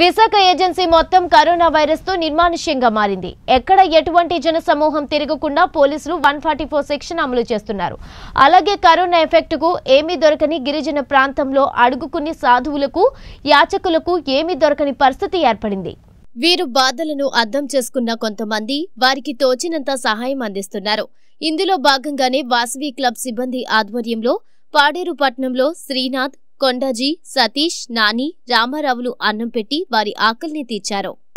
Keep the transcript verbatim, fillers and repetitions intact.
Visakha agency మొత్తం corona virus తో నిర్మానుష్యంగా మారింది. ఎక్కడ ఎటువంటి జన సమూహం తిరగకుండా పోలీసులు one forty-four సెక్షన్ అమలు చేస్తున్నారు. అలాగే కరోనా ఎఫెక్ట్ కు ఏమీ దొరకని గిరిజన ప్రాంతంలో అడుగుకుని సాధువులకు యాచకులకు ఏమీ దొరకని పరిస్థితి ఏర్పడింది. వీరు బాధలను అర్థం చేసుకున్న కొంతమంది వారికి తోచినంత సహాయం అందిస్తున్నారు. ఇందులో భాగంగానే వాసవి క్లబ్ సిబ్బంది ఆధ్వర్యంలో పాడేరు పట్టణంలో శ్రీనాథ్, కొండాజీ, సతీష్, నాని, రామారావులు అన్నం పెట్టి వారి ఆకలిని తీర్చారు.